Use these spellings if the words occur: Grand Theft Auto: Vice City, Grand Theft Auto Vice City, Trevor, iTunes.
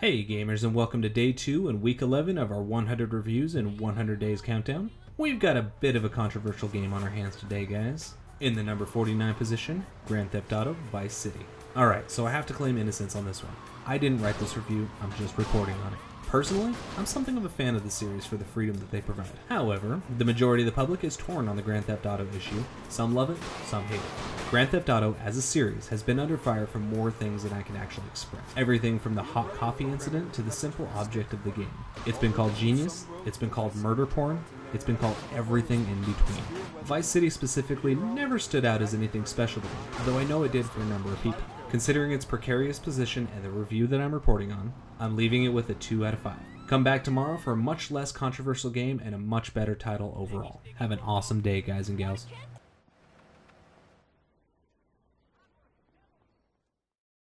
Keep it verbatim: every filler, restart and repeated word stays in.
Hey gamers, and welcome to day two and week eleven of our one hundred reviews in one hundred days countdown. We've got a bit of a controversial game on our hands today, guys. In the number forty-nine position, Grand Theft Auto Vice City. Alright, so I have to claim innocence on this one. I didn't write this review, I'm just reporting on it. Personally, I'm something of a fan of the series for the freedom that they provide. However, the majority of the public is torn on the Grand Theft Auto issue. Some love it, some hate it. Grand Theft Auto, as a series, has been under fire for more things than I can actually express. Everything from the hot coffee incident to the simple object of the game. It's been called genius, it's been called murder porn, it's been called everything in between. Vice City specifically never stood out as anything special to me, though I know it did for a number of people. Considering its precarious position and the review that I'm reporting on, I'm leaving it with a two out of five. Come back tomorrow for a much less controversial game and a much better title overall. Have an awesome day, guys and gals.